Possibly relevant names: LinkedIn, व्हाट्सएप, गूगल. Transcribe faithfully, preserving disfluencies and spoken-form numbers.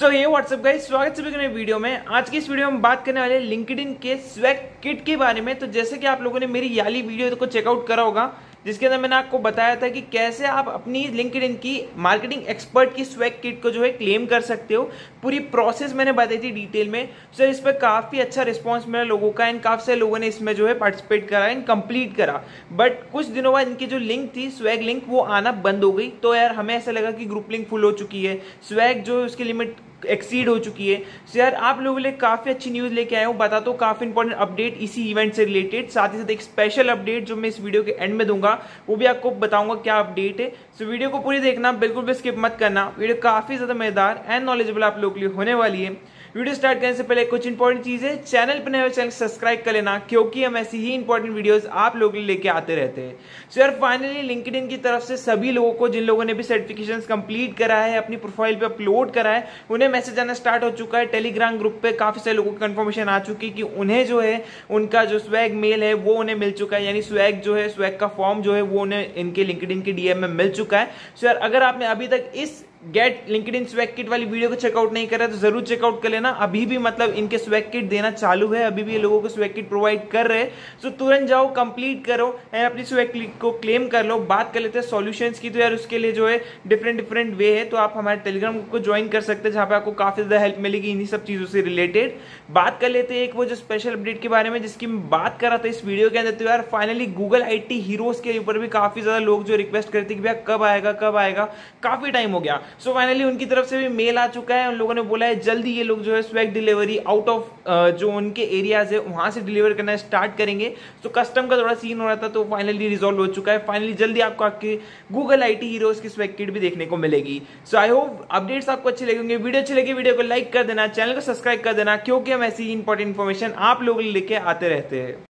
सो so, ये व्हाट्सएप guys, स्वागत है नए वीडियो में। आज की इस वीडियो में हम बात करने वाले लिंक्डइन के स्वैग किट के बारे में। तो जैसे कि आप लोगों ने मेरी याली वीडियो को चेकआउट करा होगा, जिसके अंदर मैंने आपको बताया था कि कैसे आप अपनी लिंक्डइन की मार्केटिंग एक्सपर्ट की स्वैग किट को जो है क्लेम कर सकते हो। पूरी प्रोसेस मैंने बताई थी डिटेल में। सर इस पर काफ़ी अच्छा रिस्पांस मिला लोगों का, एंड काफ़ी सारे लोगों ने इसमें जो है पार्टिसिपेट करा एंड कंप्लीट करा। बट कुछ दिनों बाद इनकी जो लिंक थी स्वैग लिंक, वो आना बंद हो गई। तो यार हमें ऐसा लगा कि ग्रुप लिंक फुल हो चुकी है, स्वैग जो है उसकी लिमिट एक्सीड हो चुकी है। सो यार आप लोगों के लिए काफ़ी अच्छी न्यूज़ लेके आया हूँ, बताता हूँ काफ़ी इंपॉर्टेंट अपडेट इसी इवेंट से रिलेटेड। साथ ही साथ एक स्पेशल अपडेट जो मैं इस वीडियो के एंड में दूंगा, वो भी आपको बताऊंगा क्या अपडेट है। सो so, वीडियो को पूरी देखना, बिल्कुल भी स्किप मत करना। वीडियो काफ़ी ज़्यादा मजेदार एंड नॉलेजेबल आप लोगों के लिए होने वाली है। वीडियो स्टार्ट करने से पहले कुछ इंपॉर्टेंट चीज़ें, चैनल पर नए चैनल सब्सक्राइब कर लेना, क्योंकि हम ऐसी ही इंपॉर्टेंट वीडियोस आप लोगों के लिए लेके आते रहते हैं। सो यार फाइनली लिंक्डइन की तरफ से सभी लोगों को, जिन लोगों ने भी सर्टिफिकेशंस कंप्लीट करा है, अपनी प्रोफाइल पे अपलोड करा है, उन्हें मैसेज आना स्टार्ट हो चुका है। टेलीग्राम ग्रुप पर काफ़ी सारे लोगों को कन्फर्मेशन आ चुकी है कि उन्हें जो है उनका जो स्वैग मेल है वो उन्हें मिल चुका है, यानी स्वैग जो है स्वैग का फॉर्म जो है वो उन्हें इनके लिंक्डइन के डीएम में मिल चुका है। सो यार अगर आपने अभी तक इस गेट लिंक्डइन स्वैग किट वाली वीडियो को चेकआउट नहीं करा तो जरूर चेकआउट कर लेना। अभी भी मतलब इनके स्वैग किट देना चालू है, अभी भी ये लोगों को स्वैग किट प्रोवाइड कर रहे हैं। सो तुरंत जाओ, कंप्लीट करो एंड अपनी स्वैग किट को क्लेम कर लो। बात कर लेते हैं सॉल्यूशंस की। तो यार उसके लिए जो है डिफरेंट डिफरेंट वे है, तो आप हमारे टेलीग्राम को ज्वाइन कर सकते हैं, जहाँ पर आपको काफ़ी ज़्यादा हेल्प मिलेगी इन्हीं सब चीज़ों से रिलेटेड। बात कर लेते हैं एक वो जो स्पेशल अपडेट के बारे में जिसकी मैं बात कर रहा था इस वीडियो के अंदर। तो यार finally गूगल I T heroes के ऊपर भी काफ़ी ज़्यादा लोग जो रिक्वेस्ट करते कि भैया कब आएगा कब आएगा, काफ़ी टाइम हो गया। सो so, फाइनली उनकी तरफ से भी मेल आ चुका है। उन लोगों ने बोला है जल्दी ये लोग जो है स्वैग डिलीवरी आउट ऑफ जो उनके एरियाज है वहां से डिलीवर करना स्टार्ट करेंगे। तो so, कस्टम का थोड़ा सीन हो रहा था, तो फाइनली रिजॉल्व हो चुका है। फाइनली जल्दी आपको आपके गूगल आई टी हीरोज की स्वैग किट भी देखने को मिलेगी। सो आई होप अपडेट्स आपको अच्छे लगेंगे। वीडियो अच्छी लगी वीडियो को लाइक कर देना, चैनल को सब्सक्राइब कर देना, क्योंकि हम ऐसी इंपॉर्टेंट इन्फॉर्मेशन आप लोग लेके आते रहते हैं।